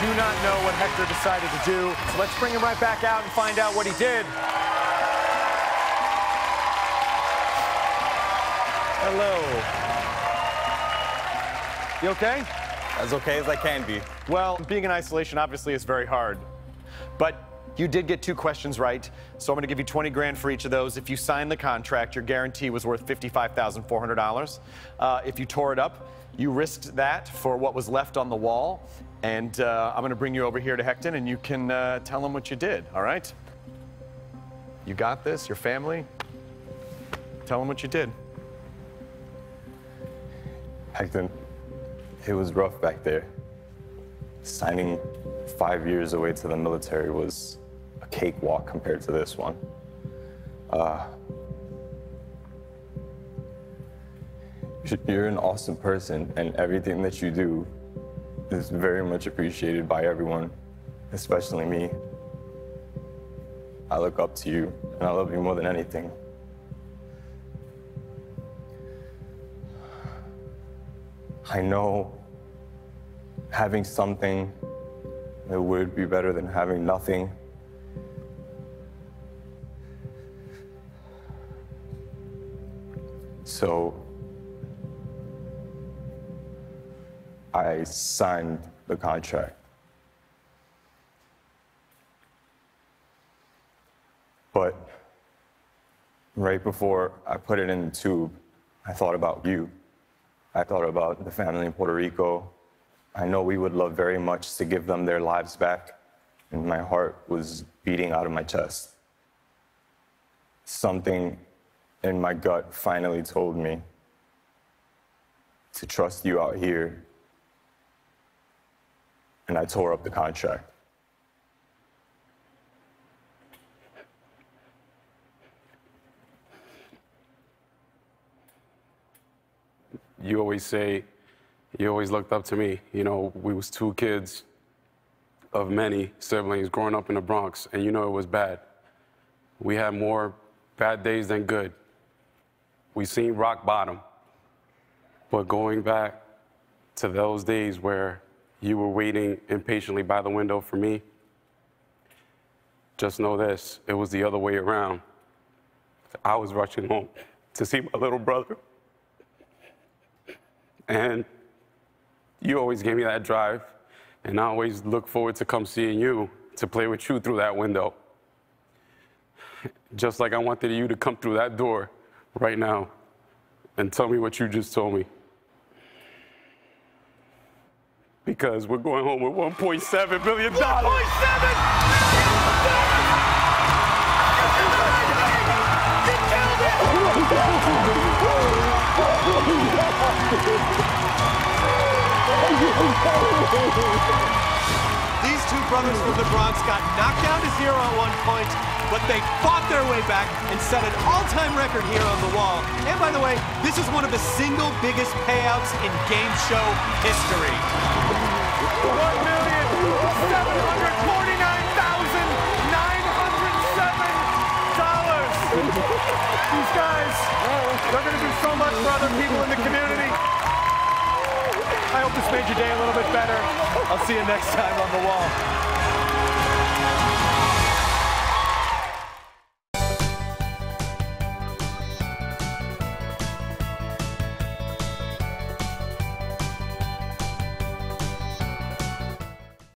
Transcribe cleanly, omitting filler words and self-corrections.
do not know what Hector decided to do. So let's bring him right back out and find out what he did. Hello. You okay? As okay as I can be. Well, being in isolation obviously is very hard. But you did get 2 questions right, so I'm gonna give you 20 grand for each of those. If you signed the contract, your guarantee was worth $55,400. If you tore it up, you risked that for what was left on the wall. And I'm gonna bring you over here to Hector, and you can tell him what you did, all right? You got this, your family. Tell him what you did. Hector, it was rough back there. Signing 5 years away to the military was a cakewalk compared to this one. You're an awesome person, and everything that you do is very much appreciated by everyone, especially me. I look up to you, and I love you more than anything. I know having something, it would be better than having nothing. So I signed the contract. But right before I put it in the tube, I thought about you. I thought about the family in Puerto Rico. I know we would love very much to give them their lives back, and my heart was beating out of my chest. Something in my gut finally told me to trust you out here, and I tore up the contract. You always say, you always looked up to me. You know, we was 2 kids of many siblings growing up in the Bronx, and you know it was bad. We had more bad days than good. We seen rock bottom. But going back to those days where you were waiting impatiently by the window for me, just know this, it was the other way around. I was rushing home to see my little brother. And you always gave me that drive, and I always look forward to come seeing you, to play with you through that window. Just like I wanted you to come through that door right now and tell me what you just told me. Because we're going home with $1.7 billion. These 2 brothers from the Bronx got knocked down to 0 at one point, but they fought their way back and set an all-time record here on The Wall. And by the way, this is one of the single biggest payouts in game show history. $1,749,907. These guys, they're going to do so much for other people in the community. I hope this made your day a little bit better. I'll see you next time on The Wall.